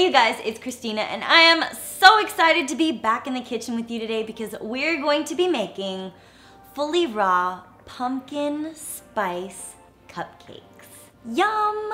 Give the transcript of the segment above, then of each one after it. Hey you guys, it's Kristina and I am so excited to be back in the kitchen with you today because we're going to be making fully raw pumpkin spice cupcakes. Yum!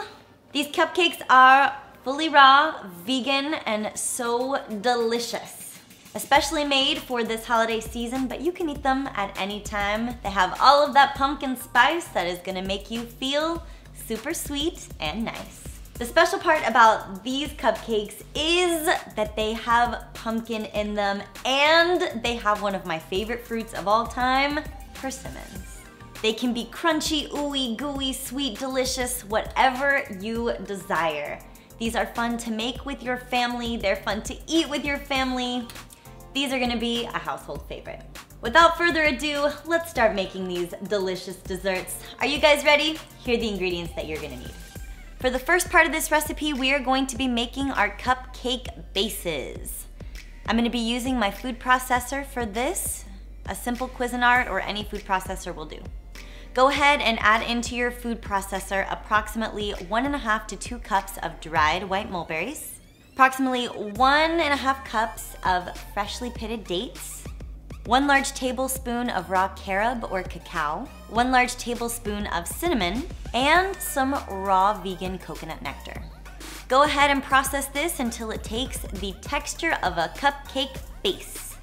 These cupcakes are fully raw, vegan, and so delicious. Especially made for this holiday season, but you can eat them at any time. They have all of that pumpkin spice that is gonna make you feel super sweet and nice. The special part about these cupcakes is that they have pumpkin in them and they have one of my favorite fruits of all time, persimmons. They can be crunchy, ooey, gooey, sweet, delicious, whatever you desire. These are fun to make with your family. They're fun to eat with your family. These are gonna be a household favorite. Without further ado, let's start making these delicious desserts. Are you guys ready? Here are the ingredients that you're gonna need. For the first part of this recipe, we are going to be making our cupcake bases. I'm gonna be using my food processor for this. A simple Cuisinart or any food processor will do. Go ahead and add into your food processor approximately 1.5 to 2 cups of dried white mulberries, approximately 1.5 cups of freshly pitted dates, 1 large tablespoon of raw carob or cacao, 1 large tablespoon of cinnamon, and some raw vegan coconut nectar. Go ahead and process this until it takes the texture of a cupcake base.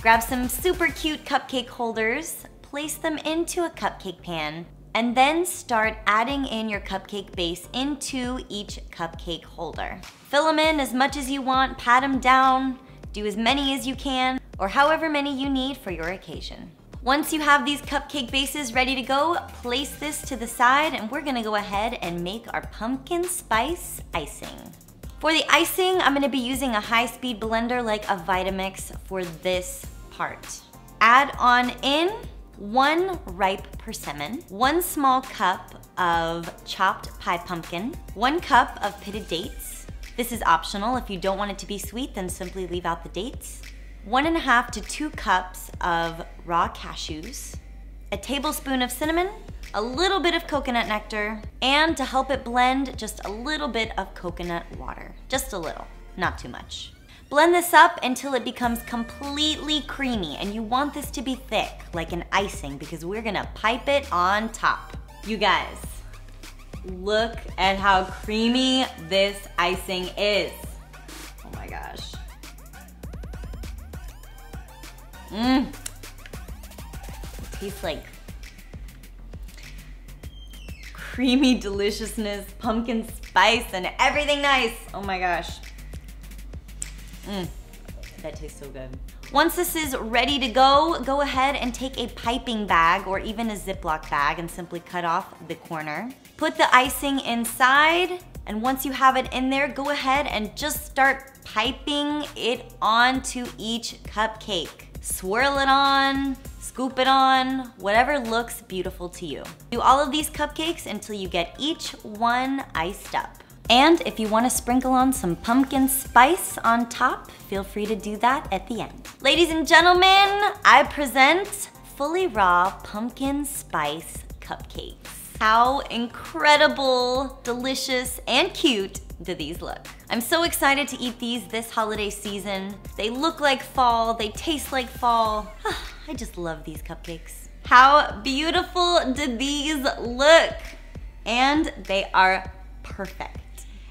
Grab some super cute cupcake holders, place them into a cupcake pan, and then start adding in your cupcake base into each cupcake holder. Fill them in as much as you want, pat them down, do as many as you can, or however many you need for your occasion. Once you have these cupcake bases ready to go, place this to the side and we're gonna go ahead and make our pumpkin spice icing. For the icing, I'm gonna be using a high-speed blender like a Vitamix for this part. Add on in 1 ripe persimmon, 1 small cup of chopped pie pumpkin, 1 cup of pitted dates. This is optional. If you don't want it to be sweet, then simply leave out the dates. 1.5 to 2 cups of raw cashews, a tablespoon of cinnamon, a little bit of coconut nectar, and to help it blend, just a little bit of coconut water. Just a little, not too much. Blend this up until it becomes completely creamy, and you want this to be thick, like an icing, because we're gonna pipe it on top. You guys, look at how creamy this icing is. Oh my gosh. It tastes like creamy deliciousness, pumpkin spice, and everything nice. Oh my gosh. That tastes so good. Once this is ready to go, go ahead and take a piping bag or even a Ziploc bag and simply cut off the corner. Put the icing inside, and once you have it in there, go ahead and just start piping it onto each cupcake. Swirl it on, scoop it on, whatever looks beautiful to you. Do all of these cupcakes until you get each one iced up. And if you want to sprinkle on some pumpkin spice on top, feel free to do that at the end. Ladies and gentlemen, I present fully raw pumpkin spice cupcakes. How incredible, delicious, and cute do these look? I'm so excited to eat these this holiday season. They look like fall, they taste like fall. I just love these cupcakes. How beautiful do these look? And they are perfect.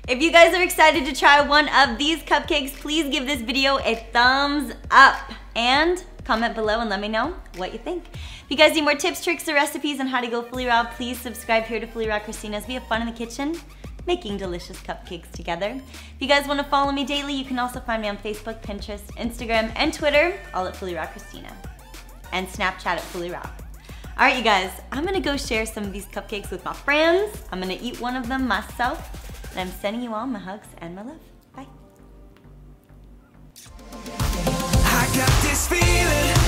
If you guys are excited to try one of these cupcakes, please give this video a thumbs up and comment below and let me know what you think. If you guys need more tips, tricks, or recipes on how to go fully raw, please subscribe here to Fully Raw Kristina as we have fun in the kitchen making delicious cupcakes together. If you guys want to follow me daily, you can also find me on Facebook, Pinterest, Instagram, and Twitter, all at Fully Raw Kristina, and Snapchat at Fully Raw. All right, you guys, I'm gonna go share some of these cupcakes with my friends. I'm gonna eat one of them myself, and I'm sending you all my hugs and my love. Bye. I got this feeling.